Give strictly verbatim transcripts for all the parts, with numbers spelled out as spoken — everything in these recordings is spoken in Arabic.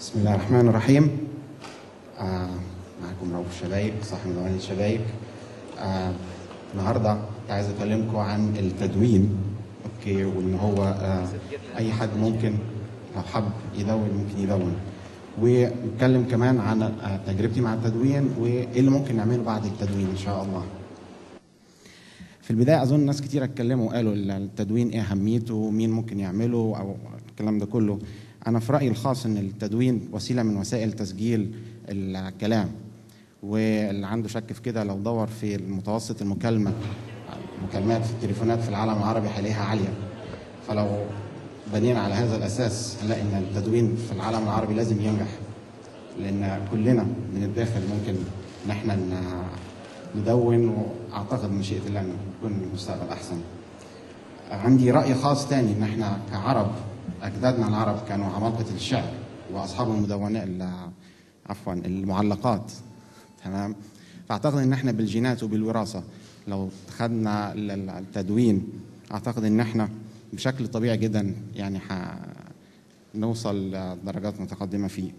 بسم الله الرحمن الرحيم. آه معكم رؤوف شبايك صاحب مدونة شبايك. آه النهارده عايز اكلمكم عن التدوين، اوكي، وان هو آه اي حد ممكن لو حب يدون ممكن يدون، ونتكلم كمان عن آه تجربتي مع التدوين وايه اللي ممكن نعمله بعد التدوين ان شاء الله. في البدايه اظن ناس كتير اتكلموا وقالوا التدوين ايه اهميته ومين ممكن يعمله او الكلام ده كله. أنا في رأيي الخاص إن التدوين وسيلة من وسائل تسجيل الكلام، واللي عنده شك في كده لو دور في المتوسط المكالمة مكالمات في التليفونات في العالم العربي هيلاقيها عالية. فلو بنينا على هذا الأساس هنلاقي إن التدوين في العالم العربي لازم ينجح، لأن كلنا من الداخل ممكن إن إحنا ندون، وأعتقد مشيئة الله إن يكون المستقبل أحسن. عندي رأي خاص تاني إن إحنا كعرب أجدادنا العرب كانوا عمالقة الشعر وأصحاب المدونات عفوا المعلقات، تمام؟ فأعتقد إن إحنا بالجينات وبالوراثة لو خدنا التدوين أعتقد إن إحنا بشكل طبيعي جدا يعني هنوصل لدرجات متقدمة فيه.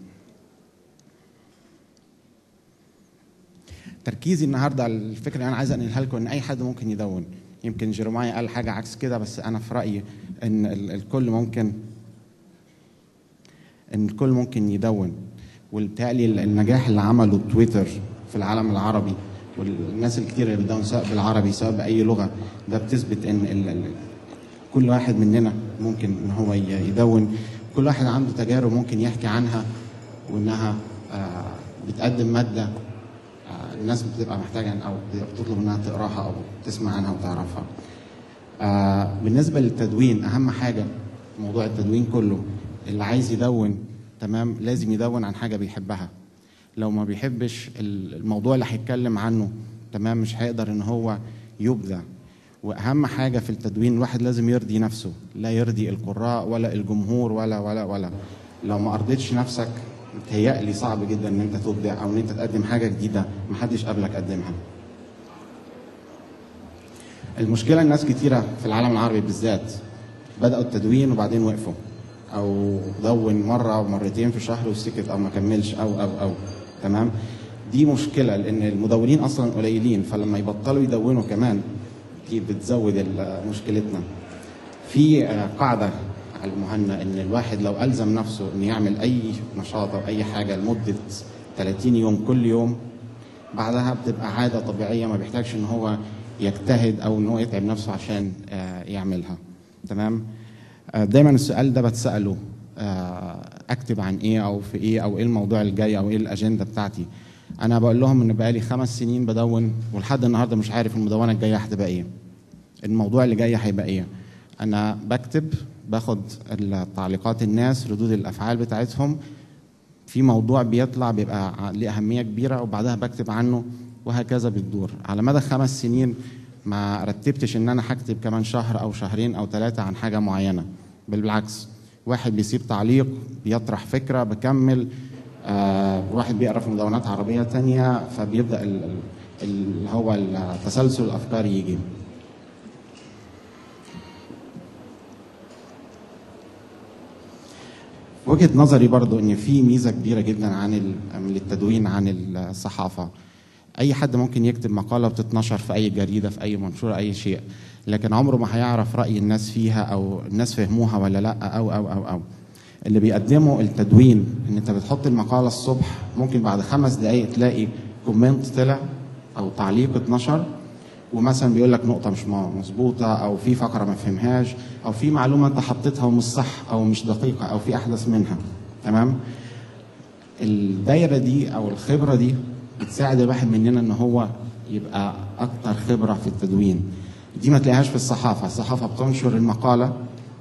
تركيزي النهارده الفكرة اللي أنا عايز أنقلها لكم إن أي حد ممكن يدون. يمكن جيروماي قال حاجة عكس كده، بس أنا في رأيي إن الكل ممكن إن الكل ممكن يدون، وبالتالي النجاح اللي عمله تويتر في العالم العربي والناس الكتير اللي بتدون سواء بالعربي سواء بأي لغة، ده بتثبت إن كل واحد مننا ممكن إن هو يدون، كل واحد عنده تجارب ممكن يحكي عنها وإنها بتقدم مادة الناس بتبقى محتاجه او بتطلب انها تقراها او تسمع عنها وتعرفها. آه بالنسبه للتدوين، اهم حاجه موضوع التدوين كله اللي عايز يدون، تمام، لازم يدون عن حاجه بيحبها. لو ما بيحبش الموضوع اللي هيتكلم عنه، تمام، مش هيقدر ان هو يبدع. واهم حاجه في التدوين الواحد لازم يرضي نفسه، لا يرضي القراء ولا الجمهور ولا ولا ولا. لو ما ارضيتش نفسك متهيألي صعب جدا ان انت تبدع او ان انت تقدم حاجه جديده محدش قبلك قدمها. المشكله الناس كتيره في العالم العربي بالذات بداوا التدوين وبعدين وقفوا، او دون مره ومرتين في الشهر وسكت او ما كملش او او او تمام. دي مشكله لان المدونين اصلا قليلين، فلما يبطلوا يدونوا كمان دي بتزود مشكلتنا. في قاعده المهنة ان الواحد لو الزم نفسه انه يعمل اي نشاط او اي حاجه لمده ثلاثين يوم كل يوم، بعدها بتبقى عاده طبيعيه، ما بيحتاجش ان هو يجتهد او ان هو يتعب نفسه عشان يعملها، تمام. دايما السؤال ده بتساله، اكتب عن ايه او في ايه او ايه الموضوع الجاي او ايه الاجنده بتاعتي. انا بقول لهم ان بقالي خمس سنين بدون ولحد النهارده مش عارف المدونه الجايه هتبقى ايه، الموضوع اللي جاي هيبقى ايه. انا بكتب، باخد تعليقات الناس، ردود الافعال بتاعتهم، في موضوع بيطلع بيبقى ليه اهميه كبيره وبعدها بكتب عنه، وهكذا بتدور على مدى خمس سنين. ما رتبتش ان انا هكتب كمان شهر او شهرين او ثلاثه عن حاجه معينه، بالعكس واحد بيسيب تعليق بيطرح فكره بكمل. آه واحد بيقرا في مدونات عربيه ثانيه فبيبدا اللي هو التسلسل الافكار يجي. وجهة نظري برضو ان في ميزه كبيره جدا عن التدوين عن الصحافه. اي حد ممكن يكتب مقاله بتتنشر في اي جريده في اي منشور اي شيء، لكن عمره ما هيعرف راي الناس فيها او الناس فهموها ولا لا او او او او اللي بيقدمه التدوين ان انت بتحط المقاله الصبح، ممكن بعد خمس دقائق تلاقي كومنت طلع او تعليق اتنشر ومثلا بيقول لك نقطه مش مظبوطه او في فقره ما فهمهاش او في معلومه انت حطيتها ومش صح او مش دقيقه او في احدث منها، تمام. الدايره دي او الخبره دي بتساعد الواحد مننا ان هو يبقى اكتر خبره في التدوين. دي ما تلاقيهاش في الصحافه، الصحافه بتنشر المقاله،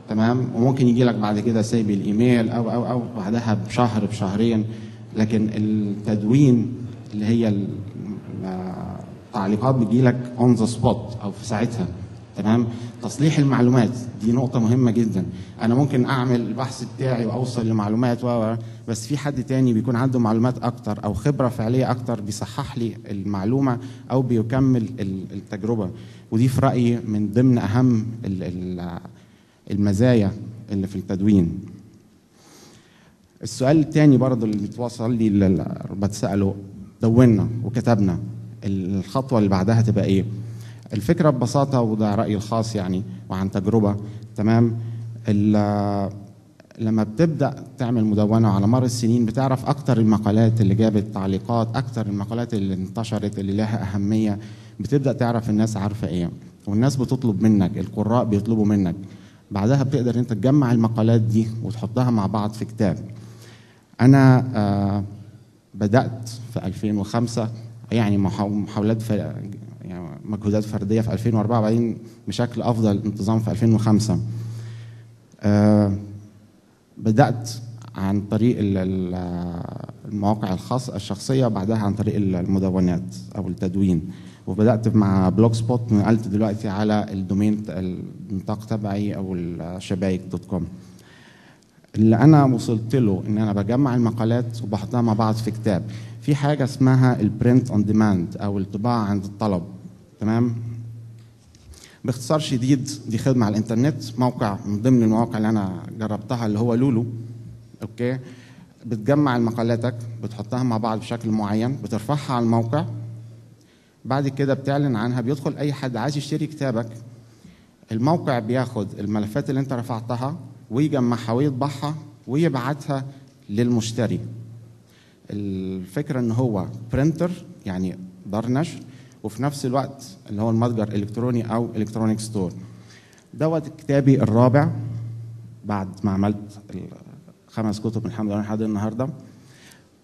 تمام، وممكن يجي لك بعد كده سايب الايميل او او او بعدها بشهر بشهرين. لكن التدوين اللي هي تعليقات بتجيلك اون ذا سبوت او في ساعتها، تمام. تصليح المعلومات دي نقطه مهمه جدا. انا ممكن اعمل البحث بتاعي واوصل لمعلومات و بس في حد تاني بيكون عنده معلومات اكتر او خبره فعليه اكتر بيصحح لي المعلومه او بيكمل التجربه. ودي في رايي من ضمن اهم المزايا اللي في التدوين. السؤال الثاني برضه اللي بيتوصل لي اللي بتساله، دوننا وكتبنا الخطوه اللي بعدها تبقى ايه؟ الفكره ببساطه، وده رايي الخاص يعني وعن تجربه، تمام؟ لما بتبدا تعمل مدونه على مر السنين بتعرف اكتر المقالات اللي جابت تعليقات، اكتر المقالات اللي انتشرت اللي لها اهميه، بتبدا تعرف الناس عارفه ايه والناس بتطلب منك، القراء بيطلبوا منك. بعدها بتقدر انت تجمع المقالات دي وتحطها مع بعض في كتاب. انا آه بدات في ألفين وخمسة يعني محاولات في يعني مجهودات فرديه في ألفين وأربعة، بعدين بشكل افضل انتظام في ألفين وخمسة. آه بدات عن طريق المواقع الخاصه الشخصيه، بعدها عن طريق المدونات او التدوين، وبدات مع بلوج سبوت، نقلت دلوقتي على الدومين النطاق تبعي او الشبايك دوت كوم. اللي انا وصلت له ان انا بجمع المقالات وبحطها مع بعض في كتاب. في حاجه اسمها البرنت اون ديماند او الطباعه عند الطلب، تمام؟ باختصار شديد دي خدمه على الانترنت، موقع من ضمن المواقع اللي انا جربتها اللي هو لولو، اوكي؟ بتجمع مقالاتك بتحطها مع بعض بشكل معين، بترفعها على الموقع، بعد كده بتعلن عنها، بيدخل اي حد عايز يشتري كتابك، الموقع بياخد الملفات اللي انت رفعتها ويجمعها ويطبعها ويبعتها للمشتري. الفكره ان هو برينتر يعني دار نشر، وفي نفس الوقت اللي هو المتجر الالكتروني او الكترونيك ستور. دوت كتابي الرابع بعد ما عملت خمس كتب الحمد لله لحد النهارده.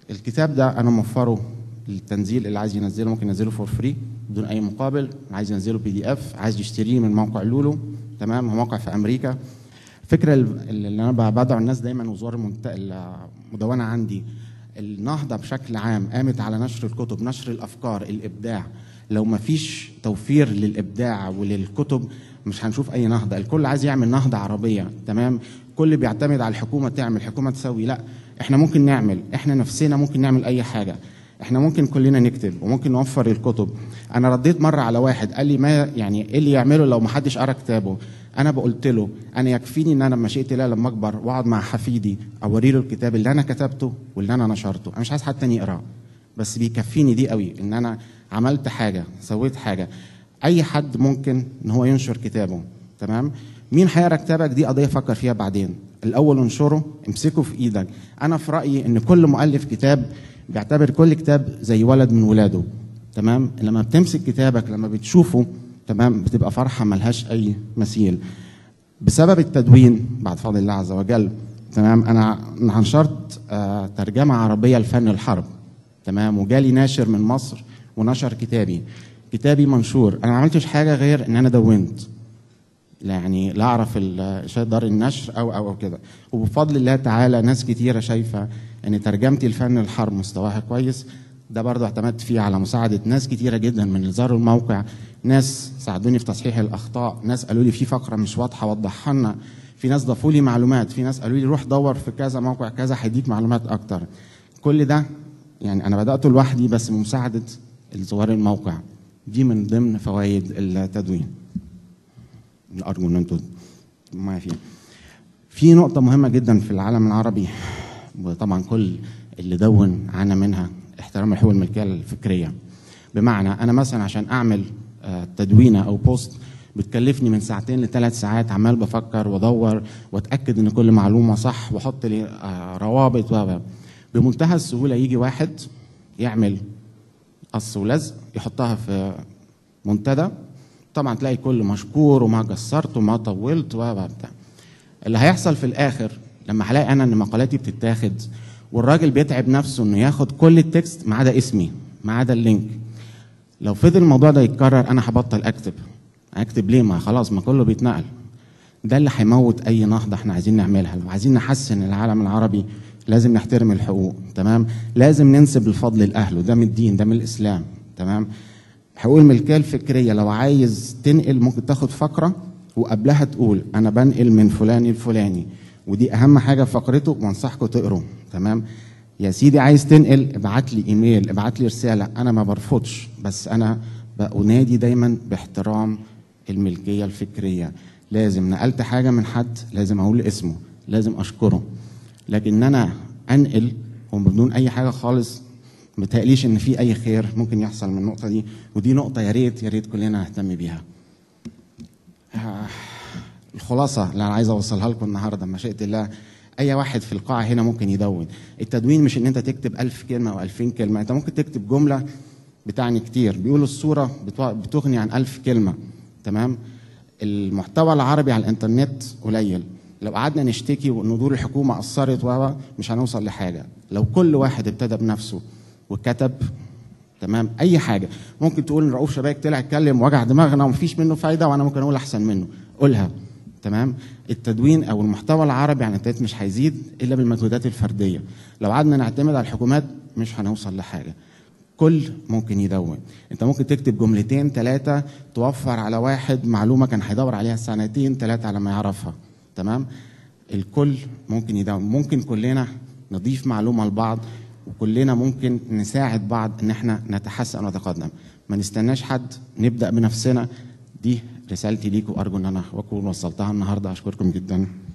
الكتاب ده انا موفره للتنزيل، اللي عايز ينزله ممكن ينزله فور فري بدون اي مقابل، عايز ينزله بي دي اف، عايز يشتريه من موقع لولو، تمام؟ هو موقع في امريكا. الفكره اللي انا بدعو الناس دايما وزوار المدونه عندي، النهضه بشكل عام قامت على نشر الكتب، نشر الافكار، الابداع. لو ما فيش توفير للابداع وللكتب مش هنشوف اي نهضه. الكل عايز يعمل نهضه عربيه، تمام؟ كل بيعتمد على الحكومه تعمل، حكومه تسوي، لا احنا ممكن نعمل، احنا نفسنا ممكن نعمل اي حاجه، احنا ممكن كلنا نكتب وممكن نوفر الكتب. انا رديت مره على واحد قال لي ما يعني ايه اللي يعمله لو ما حدش قرا كتابه؟ انا بقولت له انا يكفيني ان انا لما شئت لا لما اكبر واقعد مع حفيدي اوري له الكتاب اللي انا كتبته واللي انا نشرته، انا مش عايز حد تاني يقراه، بس بيكفيني دي قوي ان انا عملت حاجه، سويت حاجه. اي حد ممكن ان هو ينشر كتابه، تمام؟ مين هيقرا كتابك دي قضيه فكر فيها بعدين، الاول انشره، امسكه في ايدك. انا في رايي ان كل مؤلف كتاب بيعتبر كل كتاب زي ولد من ولاده، تمام؟ لما بتمسك كتابك، لما بتشوفه، تمام، بتبقى فرحه ملهاش اي مثيل. بسبب التدوين بعد فضل الله عز وجل، تمام، انا نشرت آه ترجمه عربيه لفن الحرب، تمام، وجالي ناشر من مصر ونشر كتابي، كتابي منشور. انا ما عملتش حاجه غير ان انا دونت، يعني لا اعرف دار النشر او او او كده. وبفضل الله تعالى ناس كتيره شايفه ان ترجمتي لفن الحرب مستواها كويس، ده برضه اعتمدت فيه على مساعده ناس كتيره جدا من اللي زاروا الموقع، ناس ساعدوني في تصحيح الاخطاء، ناس قالوا لي في فقره مش واضحه وضحها لنا، في ناس ضافوا لي معلومات، في ناس قالوا لي روح دور في كذا موقع كذا هيديك معلومات اكتر. كل ده يعني انا بداته لوحدي بس بمساعده زوار الموقع. دي من ضمن فوائد التدوين. ارجو ان انتوا معايا فيها. في نقطه مهمه جدا في العالم العربي، وطبعا كل اللي دون عانى منها، احترام حقوق الملكيه الفكريه. بمعنى انا مثلا عشان اعمل تدوينه او بوست بتكلفني من ساعتين لثلاث ساعات عمال بفكر وادور واتاكد ان كل معلومه صح واحط لي روابط. بمنتهى السهوله يجي واحد يعمل قص ولزق يحطها في منتدى، طبعا تلاقي كل مشكور وما قصرت وما طولت وبتاع. اللي هيحصل في الاخر لما هلاقي انا ان مقالاتي بتتاخد والراجل بيتعب نفسه انه ياخد كل التكست ما عدا اسمي ما عدا اللينك، لو فضل الموضوع ده يتكرر انا هبطل اكتب. اكتب ليه؟ ما خلاص ما كله بيتنقل. ده اللي هيموت اي نهضه احنا عايزين نعملها. لو عايزين نحسن العالم العربي لازم نحترم الحقوق، تمام؟ لازم ننسب الفضل لاهله، ده من الدين، ده من الاسلام، تمام؟ حقوق الملكيه الفكريه لو عايز تنقل ممكن تاخد فقره وقبلها تقول انا بنقل من فلان الفلاني، ودي اهم حاجه في فقرته وانصحكم تقروا، تمام؟ يا سيدي عايز تنقل ابعت لي ايميل، ابعت لي رساله، انا ما برفضش، بس انا بنادي دايما باحترام الملكيه الفكريه. لازم نقلت حاجه من حد لازم اقول اسمه، لازم اشكره. لكن انا انقل وبدون اي حاجه خالص، ما بتقليش ان في اي خير ممكن يحصل من النقطه دي، ودي نقطه يا ريت يا ريت كلنا نهتم بيها. الخلاصه اللي انا عايز اوصلها لكم النهارده بمشيئه الله، اي واحد في القاعه هنا ممكن يدون. التدوين مش ان انت تكتب ألف كلمه او ألفين كلمه، انت ممكن تكتب جمله بتعني كتير. بيقولوا الصوره بتغني عن ألف كلمه، تمام؟ المحتوى العربي على الانترنت قليل، لو قعدنا نشتكي وندور الحكومه قصرت و مش هنوصل لحاجه. لو كل واحد ابتدى بنفسه وكتب، تمام، اي حاجه ممكن تقول ان رؤوف شبايك طلع اتكلم وجع دماغنا ومفيش منه فايده وانا ممكن اقول احسن منه، قولها، تمام؟ التدوين او المحتوى العربي على الانترنت مش هيزيد الا بالمجهودات الفرديه. لو قعدنا نعتمد على الحكومات مش هنوصل لحاجه. كل ممكن يدون، انت ممكن تكتب جملتين ثلاثه توفر على واحد معلومه كان هيدور عليها سنتين ثلاثه على ما يعرفها، تمام؟ الكل ممكن يدون، ممكن كلنا نضيف معلومه لبعض، وكلنا ممكن نساعد بعض ان احنا نتحسن ونتقدم. ما نستناش حد، نبدا بنفسنا. دي رسالتي ليكم، ارجو ان انا اكون وصلتها النهارده. اشكركم جدا.